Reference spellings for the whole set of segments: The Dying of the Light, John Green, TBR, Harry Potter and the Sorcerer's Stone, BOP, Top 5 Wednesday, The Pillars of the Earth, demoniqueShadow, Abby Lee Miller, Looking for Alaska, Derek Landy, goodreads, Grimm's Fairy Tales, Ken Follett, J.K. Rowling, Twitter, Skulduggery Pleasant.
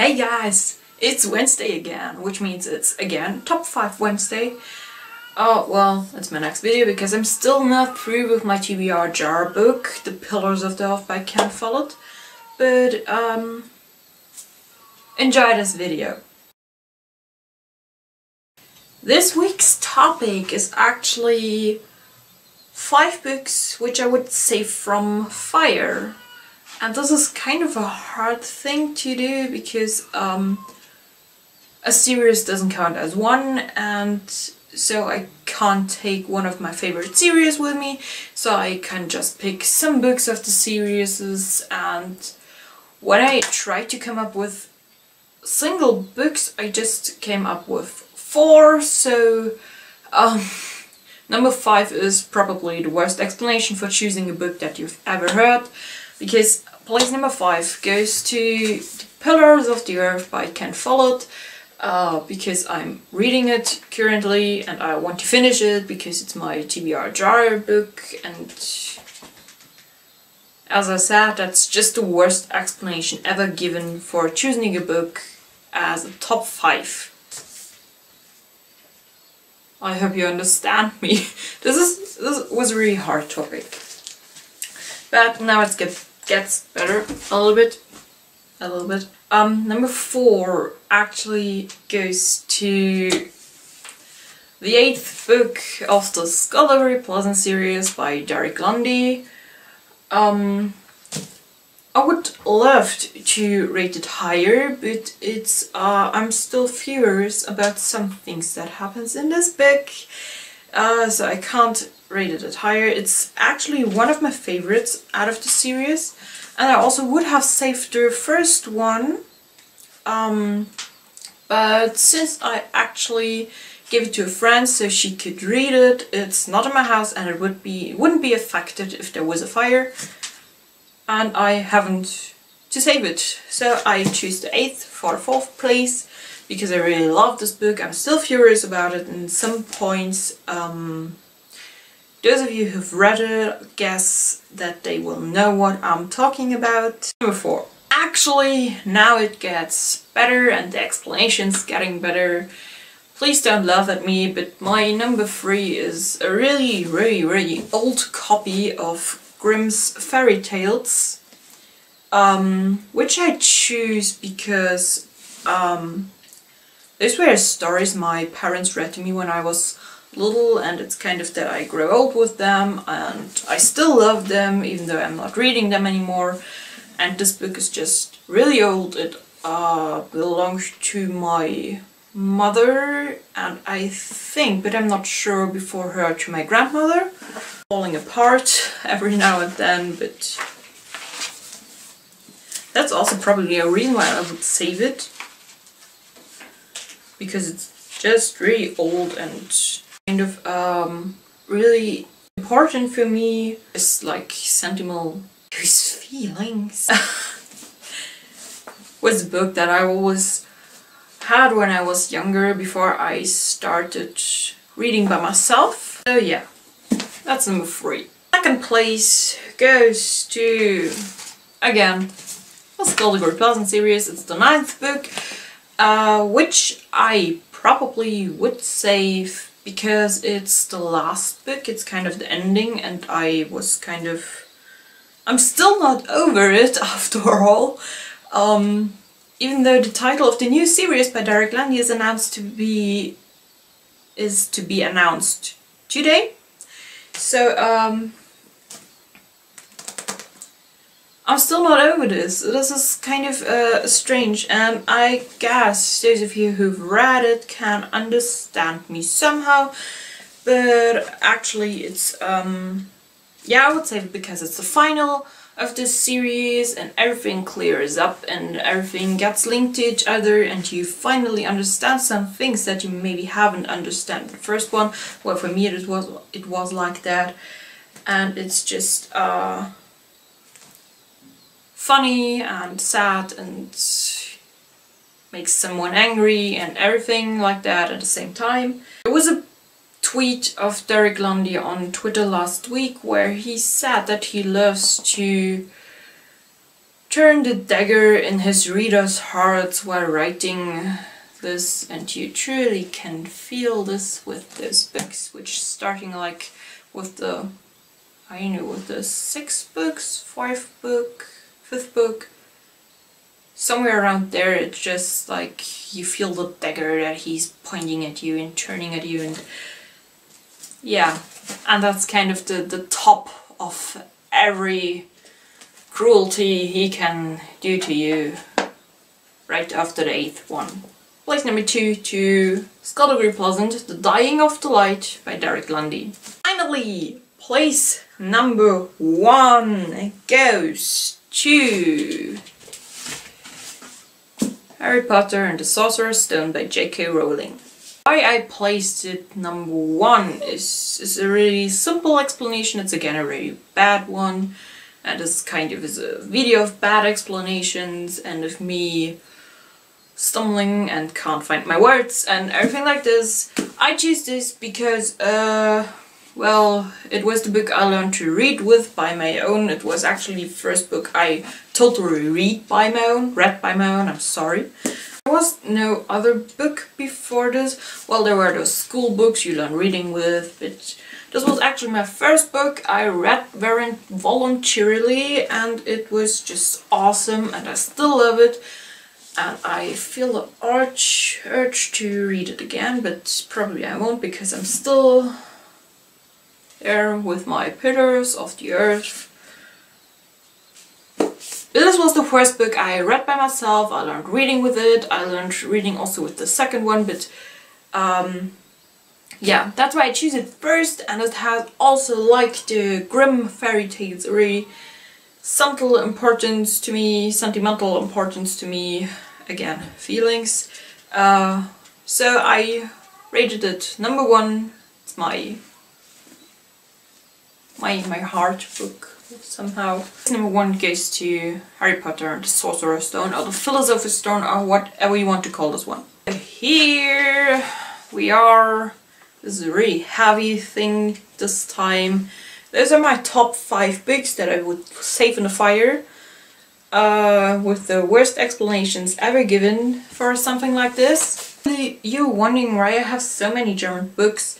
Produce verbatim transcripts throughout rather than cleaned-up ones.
Hey guys, it's Wednesday again, which means it's again Top five Wednesday. Oh, well, that's my next video because I'm still not through with my T B R jar book, The Pillars of the Earth by Ken Follett. But, um, enjoy this video. This week's topic is actually five books which I would say from fire. And this is kind of a hard thing to do because um, a series doesn't count as one, and so I can't take one of my favorite series with me, so I can just pick some books of the series, and when I tried to come up with single books I just came up with four, so um, number five is probably the worst explanation for choosing a book that you've ever heard, because place number five goes to The Pillars of the Earth by Ken Follett, uh, because I'm reading it currently and I want to finish it because it's my T B R jar book, and as I said, that's just the worst explanation ever given for choosing a book as a top five. I hope you understand me. This is this was a really hard topic. But now it's good. Gets better a little bit, a little bit. Um, number four actually goes to the eighth book of the Skulduggery Pleasant series by Derek Landy. Um, I would love to rate it higher, but it's uh, I'm still furious about some things that happens in this book, uh, so I can't rated it higher. It's actually one of my favorites out of the series, and I also would have saved the first one, um, but since I actually gave it to a friend so she could read it, it's not in my house and it would be wouldn't be affected if there was a fire, and I haven't to save it, so I choose the eighth for fourth place because I really love this book. I'm still furious about it in some points. Um, Those of you who've read it guess that they will know what I'm talking about. Number four. Actually, now it gets better and the explanation's getting better. Please don't laugh at me, but my number three is a really, really, really old copy of Grimm's Fairy Tales, um, which I choose because um, those were stories my parents read to me when I was little, and it's kind of that I grow old with them and I still love them even though I'm not reading them anymore, and this book is just really old. It uh, belongs to my mother, and I think, but I'm not sure, before her to my grandmother. Falling apart every now and then, but that's also probably a reason why I would save it, because it's just really old and kind of um, really important for me. It's like sentimental whose feelings was the book that I always had when I was younger before I started reading by myself. So yeah, that's number three. Second place goes to, again, the Skulduggery Pleasant series. It's the ninth book, uh, which I probably would save because it's the last book, it's kind of the ending, and I was kind of... I'm still not over it, after all. Um, even though the title of the new series by Derek Landy is announced to be... is to be announced today. So, um... I'm still not over this. This is kind of uh, strange, and I guess those of you who've read it can understand me somehow, but actually it's, um, yeah, I would say it because it's the final of this series and everything clears up and everything gets linked to each other, and you finally understand some things that you maybe haven't understood the first one. Well, for me it was, it was like that, and it's just, uh... funny and sad and makes someone angry and everything like that at the same time. There was a tweet of Derek Landy on Twitter last week where he said that he loves to turned a dagger in his readers' hearts while writing this, and you truly can feel this with this book, which starting like with the, I know, with the sixth books, fourth book, fifth book, somewhere around there, it's just like you feel the dagger that he's pointing at you and turning at you, and yeah, and that's kind of the, the top of every cruelty he can do to you, right after the eighth one. Place number two to Skulduggery Pleasant, The Dying of the Light by Derek Landy. Finally, place number one goes to Harry Potter and the Sorcerer's Stone by J K. Rowling. Why I placed it number one is, is a really simple explanation. It's again a really bad one, and this kind of is a video of bad explanations and of me stumbling and can't find my words and everything like this. I choose this because, uh, well, it was the book I learned to read with by my own. It was actually the first book I totally read by my own, read by my own, I'm sorry. There was no other book before this. Well, there were those school books you learn reading with, but this was actually my first book I read very voluntarily, and it was just awesome, and I still love it. And I feel the urge, urge to read it again, but probably I won't, because I'm still there with my Pillars of the Earth. This was the first book I read by myself. I learned reading with it, I learned reading also with the second one, but um, yeah, that's why I choose it first. And it has also, like the Grimm's Fairy Tales, a really sentimental importance to me, sentimental importance to me, again, feelings. Uh, so I rated it number one. It's my, my, my heart book. Somehow. Number one goes to Harry Potter and the Sorcerer's Stone, or the Philosopher's Stone, or whatever you want to call this one. Here we are. This is a really heavy thing this time. Those are my top five books that I would save in the fire, uh, with the worst explanations ever given for something like this. You're wondering why I have so many German books.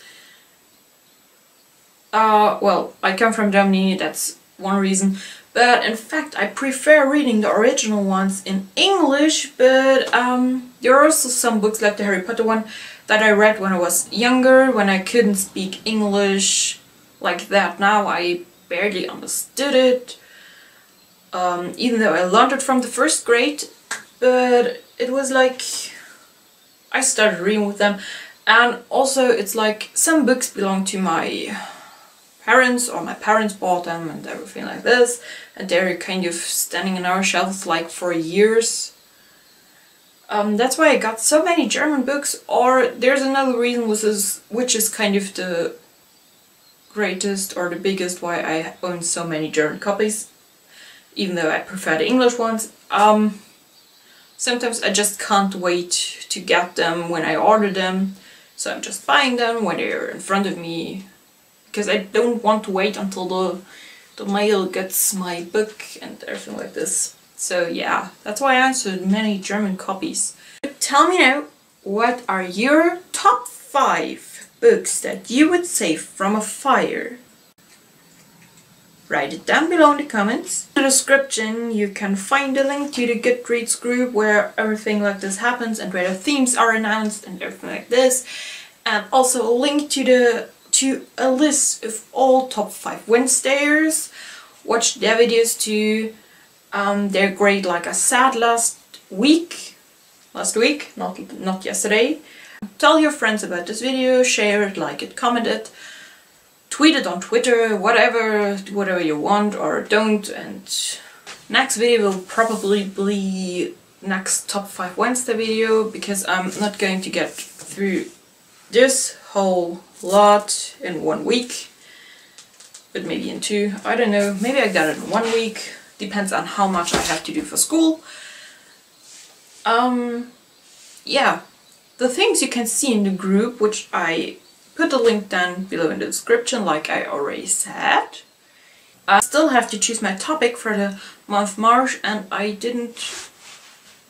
Uh, well, I come from Germany, that's one reason, but in fact I prefer reading the original ones in English, but um, there are also some books like the Harry Potter one that I read when I was younger, when I couldn't speak English like that. Now I barely understood it, um, even though I learned it from the first grade, but it was like I started reading with them. And also it's like some books belong to my parents, or my parents bought them and everything like this, and they're kind of standing on our shelves like for years. Um, that's why I got so many German books. Or there's another reason, which is, which is kind of the greatest or the biggest why I own so many German copies, even though I prefer the English ones. Um, sometimes I just can't wait to get them when I order them, so I'm just buying them when they're in front of me, because I don't want to wait until the, the mail gets my book and everything like this. So yeah, that's why I answered many German copies. But tell me now, what are your top five books that you would save from a fire? Write it down below in the comments. In the description you can find a link to the Goodreads group where everything like this happens and where the themes are announced and everything like this. And also a link to the to a list of all Top five Wednesdayers. Watch their videos too. Um, they're great, like I said last week. Last week, not, not yesterday. Tell your friends about this video, share it, like it, comment it, tweet it on Twitter, whatever, whatever you want or don't. And next video will probably be next Top five Wednesday video, because I'm not going to get through this whole lot in one week, but maybe in two, I don't know, maybe I got it in one week, depends on how much I have to do for school. Um, yeah, the things you can see in the group, which I put a link down below in the description, like I already said. I still have to choose my topic for the month March, and I didn't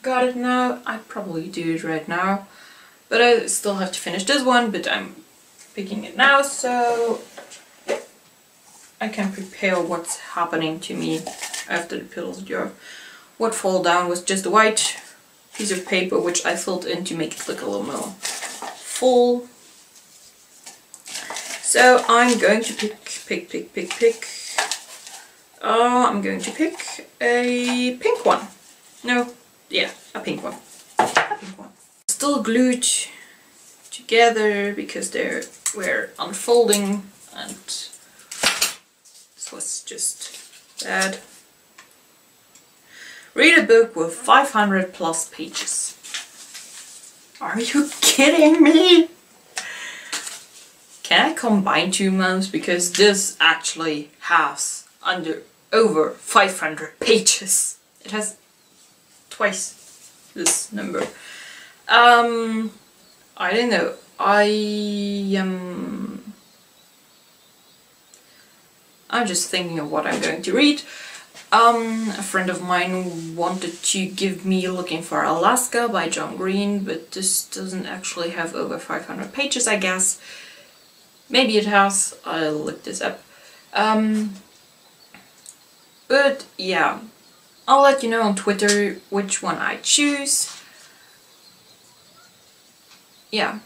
got it now. I probably do it right now, but I still have to finish this one, but I'm picking it now so I can prepare what's happening to me after the Pillars of the Earth. What fall down was just a white piece of paper which I filled in to make it look a little more full. So I'm going to pick, pick, pick, pick, pick. Oh, I'm going to pick a pink one. No, yeah, a pink one. A pink one. Still glued together because they were unfolding, and this was just bad. Read a book with five hundred plus pages. Are you kidding me? Can I combine two months, because this actually has under over five hundred pages. It has twice this number. Um, I don't know. I um, I'm just thinking of what I'm going to read. Um, a friend of mine wanted to give me Looking for Alaska by John Green, but this doesn't actually have over five hundred pages, I guess. Maybe it has, I'll look this up. Um, but yeah, I'll let you know on Twitter which one I choose. Yeah,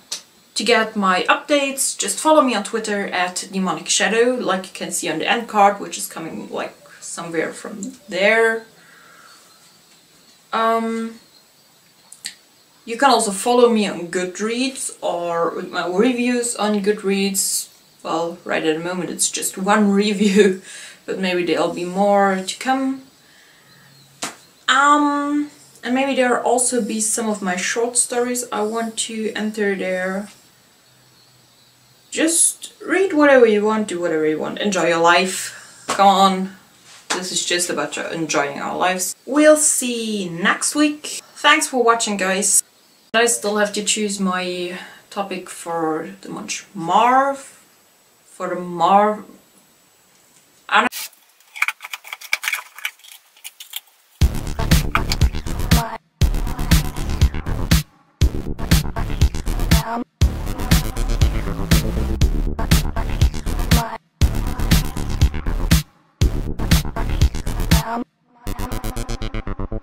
to get my updates, just follow me on Twitter at demonic shadow, like you can see on the end card, which is coming like somewhere from there. Um, You can also follow me on Goodreads or with my reviews on Goodreads. Well, right at the moment it's just one review, but maybe there'll be more to come. Um, and maybe there'll also be some of my short stories I want to enter there. Just read whatever you want, do whatever you want, enjoy your life. Come on, this is just about enjoying our lives. We'll see next week. Thanks for watching, guys. I still have to choose my topic for the month Marv, for the Marv. I don't